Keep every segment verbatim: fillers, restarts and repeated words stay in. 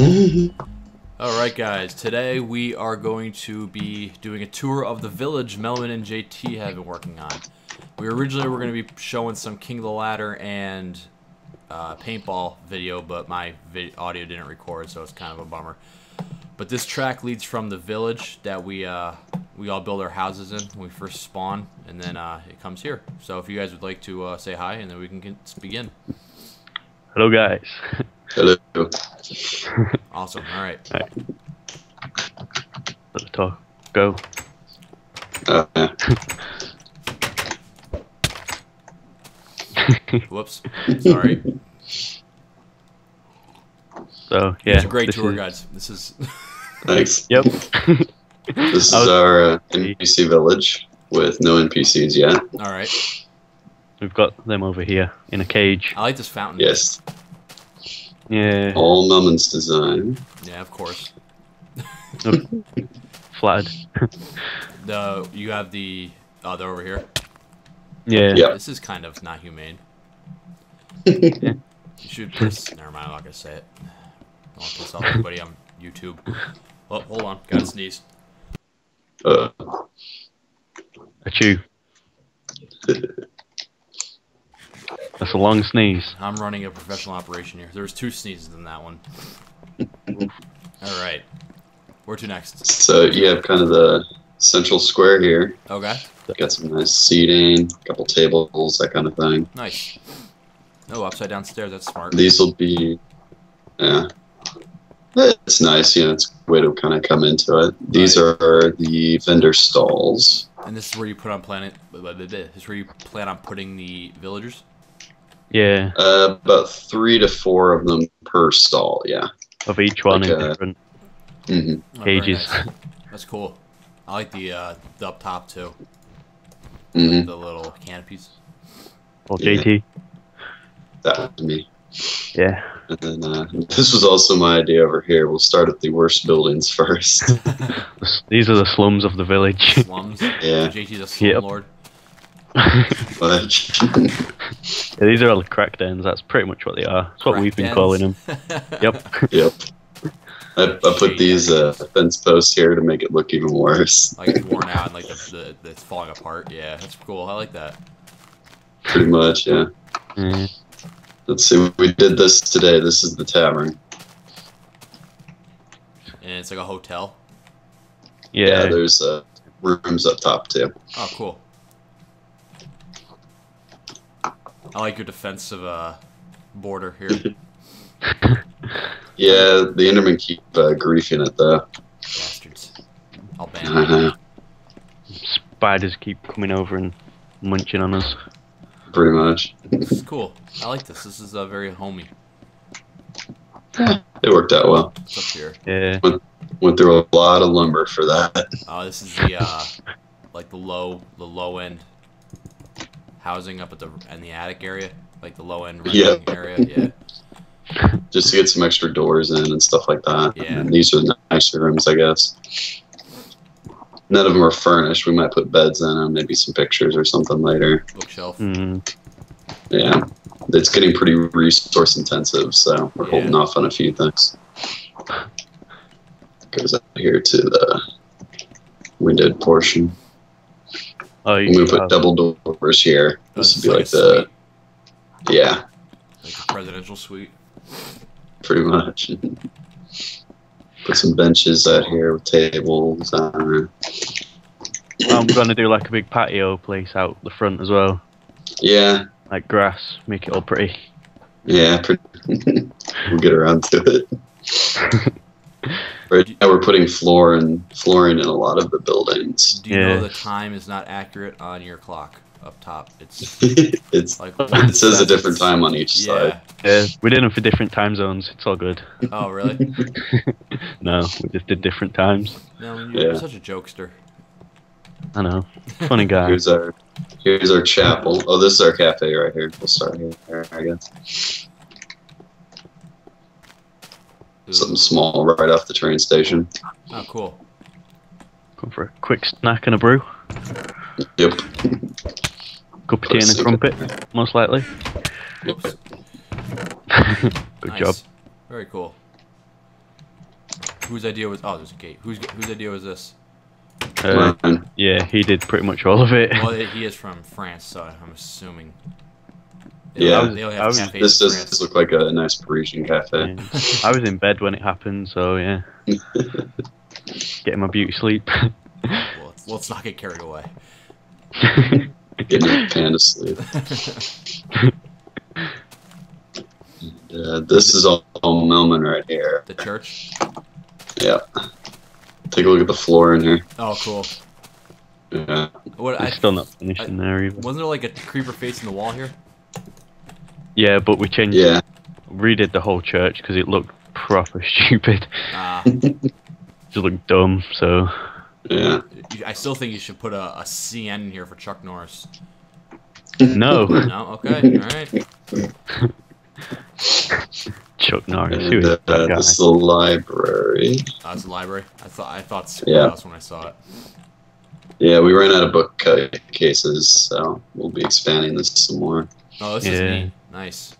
Alright guys, today we are going to be doing a tour of the village Melvin and J T have been working on. We originally were going to be showing some King of the Ladder and uh, paintball video, but my video, audio didn't record, so it's kind of a bummer. But this track leads from the village that we uh, we all build our houses in when we first spawn, and then uh, it comes here. So if you guys would like to uh, say hi, and then we can get, begin. Hello guys. Hello. Awesome. All right. All right. Let's talk. Go. Uh, yeah. Whoops. Sorry. So yeah, it's a great tour, is... guys. This is. Thanks. Yep. This is was... our uh, N P C village with no N P Cs yet. All right. We've got them over here in a cage. I like this fountain. Yes. Yeah. All Melman's design. Yeah, of course. Flattered. The you have the oh, they're over here. Yeah. Yep. This is kind of not humane. You should piss. Never mind. I'm not gonna say it. Don't want to piss off everybody on YouTube. Oh, hold on. Gotta sneeze. Uh. Achoo. That's a long sneeze. I'm running a professional operation here. There's two sneezes in that one. All right. Where to next? So you have kind of the central square here. Okay. Got some nice seating, a couple tables, that kind of thing. Nice. Oh, upside down stairs. That's smart. These will be, yeah. It's nice. You know, it's a way to kind of come into it. These right. are the vendor stalls. And this is where you put on planet. This is where you plan on putting the villagers. Yeah. Uh, about three to four of them per stall, yeah. Of each one like in a, different mm-hmm. cages. Oh, nice. That's cool. I like the, uh, the up top, too. Mm-hmm. Like the little canopies. Or yeah. J T. That was me. Yeah. And then, uh, this was also my idea over here. We'll start at the worst buildings first. These are the slums of the village. Slums? Yeah. J T's a slumlord. Yep. Yeah, these are all the crackdowns. That's pretty much what they are. That's what crack we've been dens. Calling them. Yep. Yep. I, I put these uh, fence posts here to make it look even worse. Like it's worn out and like the, the, it's falling apart. Yeah, that's cool. I like that. Pretty much, yeah. Mm. Let's see. We did this today. This is the tavern. And it's like a hotel. Yeah. Yeah, there's uh, rooms up top too. Oh, cool. I like your defensive uh, border here. Yeah, the Endermen keep uh, griefing it though. Bastards. I'll ban uh -huh. Spiders keep coming over and munching on us. Pretty much. This is cool. I like this. This is uh, very homey. Yeah, it worked out well. It's up here. Yeah. Went, went through a lot of lumber for that. Oh, this is the uh, like the low, the low end. Housing up at the in the attic area, like the low end renting yeah. area, yeah. Just to get some extra doors in and stuff like that. Yeah. And these are the nicer rooms, I guess. None of them are furnished. We might put beds in them, maybe some pictures or something later. Bookshelf. Mm-hmm. Yeah, it's getting pretty resource intensive, so we're yeah. holding off on a few things. Goes up here to the windowed portion. Oh, you we put double doors here. Oh, this would be like, like the, suite. Yeah, like a presidential suite. Pretty much. Put some benches out here with tables. Uh, I'm gonna do like a big patio place out the front as well. Yeah. Like grass, make it all pretty. Yeah, pretty. We'll get around to it. Right now we're putting floor and flooring in a lot of the buildings. Do you yeah. know the time is not accurate on your clock up top? It's it's like it says a different time on each yeah. side. Yeah, we did them for different time zones. It's all good. Oh really? No, we just did different times. No, you're yeah. such a jokester. I know, funny guy. Here's our here's our chapel. Oh, this is our cafe right here. We'll start here, I guess. Something small right off the train station. Oh, cool. Come for a quick snack and a brew. Yep. Cup of tea and a crumpet, most likely. Yep. Good nice. Job. Very cool. whose idea was? Oh, there's a gate. Whose whose idea was this? Uh, yeah, he did pretty much all of it. Well, he is from France, so I'm assuming. They yeah, have, they have was, this does France. look like a nice Parisian cafe. Yeah. I was in bed when it happened, so yeah, getting my beauty sleep. Well, let's not get carried away. Getting your panda sleep. Uh, this is all Melman right here. The church? Yeah. Take a look at the floor in here. Oh, cool. Yeah. What, I, still not finished I, in there either. Wasn't there like a creeper face in the wall here? Yeah, but we changed yeah. it. Redid the whole church because it looked proper stupid. Ah. It just looked dumb, so... Yeah. I still think you should put a, a C N in here for Chuck Norris. No. No? Okay, alright. Chuck Norris. And, uh, that this is the library. Oh, it's the library. I thought I thought something yeah. else when I saw it. Yeah, we ran out of book uh, cases, so we'll be expanding this some more. Oh, this yeah. is neat. Nice.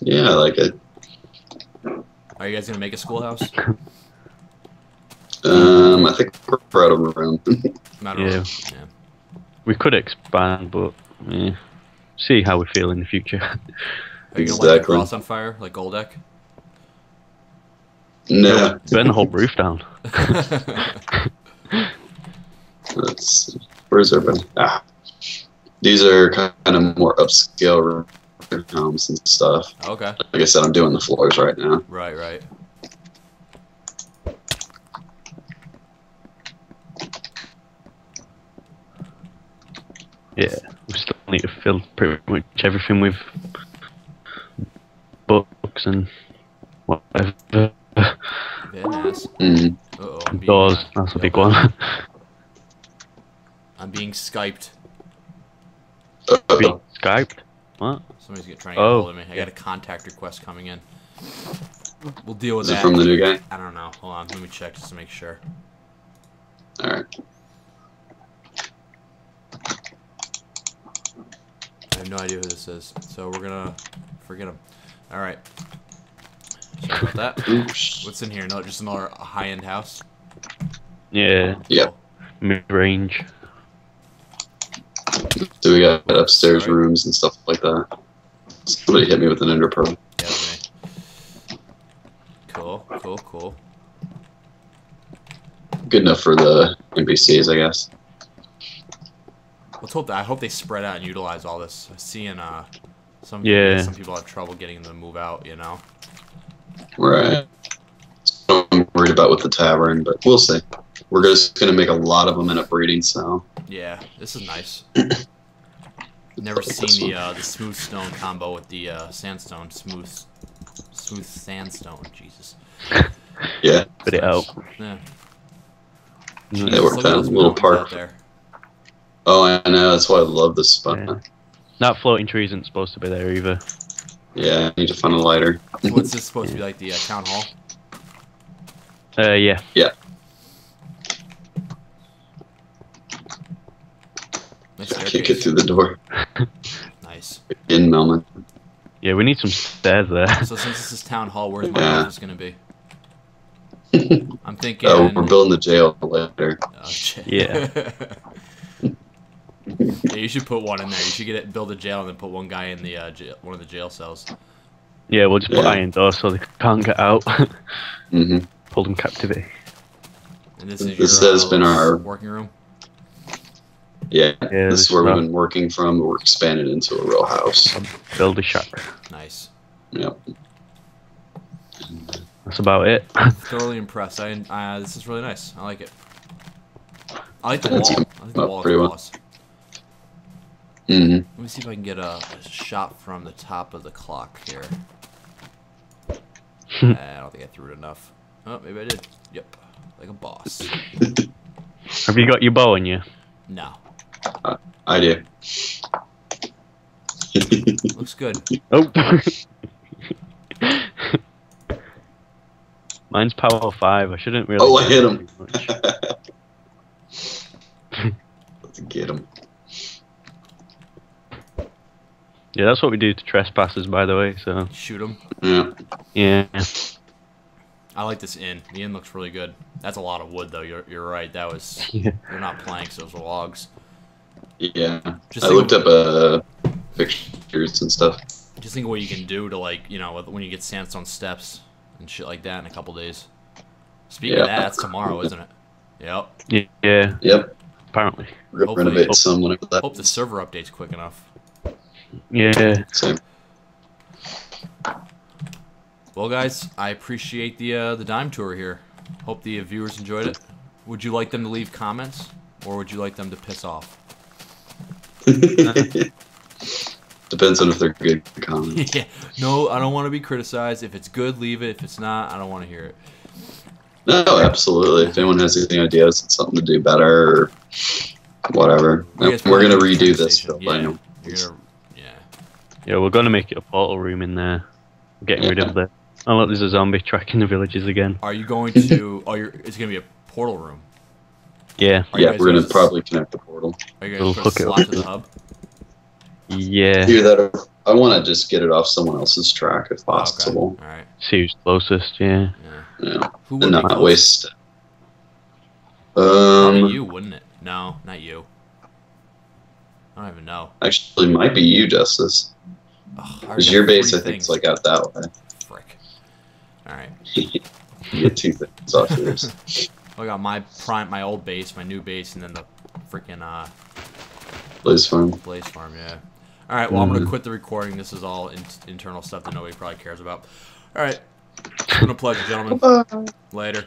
Yeah, I like it. Are you guys gonna make a schoolhouse? um, I think we're out of room. Not yeah. Room. yeah. We could expand, but yeah. see how we feel in the future. Are you gonna light the cross on fire like Golduck? No. Burn the whole roof down. Let's see. Where's urban? Ah, these are kind of more upscale rooms and stuff. Okay. Like I said, I'm doing the floors right now. Right, right. Yeah, we still need to fill pretty much everything we've. Books and whatever. Yeah, nice. mm. uh -oh, being, Doors, uh, that's a big one. I'm being Skyped. Uh-oh. Being Skyped? What? Somebody's gonna try and get oh, hold of me. I yeah. got a contact request coming in. We'll deal with Is that. Is it from the new guy? I don't know. Hold on, let me check just to make sure. Alright. I have no idea who this is, so we're gonna forget him. All right. Sorry about that. Oops. What's in here? No, just another high-end house. Yeah. Yeah. Mid-range. So we got upstairs Sorry. rooms and stuff like that. Somebody hit me with an ender pearl. Yeah. Okay. Cool. Cool. Cool. Good enough for the N P Cs, I guess. Let's hope that. I hope they spread out and utilize all this. I see in uh. Some yeah. people, some people have trouble getting them to move out, you know. Right. So I'm worried about with the tavern, but we'll see. We're just gonna make a lot of them end up breeding, so. Yeah, this is nice. Never seen the uh, the smooth stone combo with the uh, sandstone smooth smooth sandstone. Jesus. Yeah. Put it out. Yeah. Jeez, they worked out a little park there. Oh, I know. That's why I love this spot. Yeah. That floating tree isn't supposed to be there either. Yeah, I need to find a lighter. What's this supposed to be like, the uh, town hall? Uh, yeah. Yeah. Nice I can't get through the door. Nice. In Melman. Yeah, we need some stairs there. So since this is town hall, where's my yeah. office gonna be? I'm thinking. Oh, we're building the jail later. Oh, shit. Yeah. Yeah, you should put one in there. You should get it, build a jail, and then put one guy in the uh, jail, one of the jail cells. Yeah, we'll just put yeah. iron doors so they can't get out. mm-hmm. Hold them captivity. And this is this your, has uh, been our working room. Yeah, yeah this, this is where we've been working from. But we're expanded into a real house. Build a shack. Nice. Yep. That's about it. I'm thoroughly impressed. I uh, this is really nice. I like it. I like the That's wall. I like the wall pretty well. Mm-hmm. Let me see if I can get a, a shot from the top of the clock here. I don't think I threw it enough. Oh, maybe I did. Yep. Like a boss. Have you got your bow on you? No. Uh, I do. Looks good. Oh. Mine's power five. I shouldn't really. Oh, I hit him. Let's get him. Yeah, that's what we do to trespassers, by the way, so... Shoot them? Yeah. Yeah. I like this inn. The inn looks really good. That's a lot of wood, though. You're, you're right. That was... Yeah. They're not planks. Those were logs. Yeah. Just I looked up uh, pictures and stuff. Just think of what you can do to, like, you know, when you get sandstone steps and shit like that in a couple days. Speaking yeah. of that, that's tomorrow, isn't it? Yep. Yeah. Yep. Apparently. We're going to renovate hope, some whenever that. Hope the server update's quick enough. Yeah. Same. Well, guys, I appreciate the uh, the dime tour here. Hope the uh, viewers enjoyed it. Would you like them to leave comments, or would you like them to piss off? Depends on if they're good comments. Yeah. No, I don't want to be criticized. If it's good, leave it. If it's not, I don't want to hear it. No, absolutely. If anyone has any ideas, it's something to do better or whatever. No, we're going to redo this. Yeah, gonna, yeah. yeah, we're going to make it a portal room in there. We're getting yeah. rid of the... Oh, look, there's a zombie tracking the villages again. Are you going to... oh, you're, it's going to be a portal room. Yeah. Yeah, we're going to probably connect the portal. Are you going to slot it to the hub? Yeah. Do that. I want to just get it off someone else's track if possible. Oh, okay. All right. See who's closest, yeah. Yeah. yeah. Who would and not close? Waste... Um... You, wouldn't it? No, not you. I don't even know. Actually, it might be you, Justice. Because oh, your base, I think, is like out that way. Frick. All right. You get two things off yours. I got my prime, my old base, my new base, and then the freaking uh. Blaze Farm. Blaze Farm, yeah. All right. Well, mm-hmm. I'm gonna quit the recording. This is all in internal stuff that nobody probably cares about. All right. It's been a pleasure, gentlemen. Bye. Later.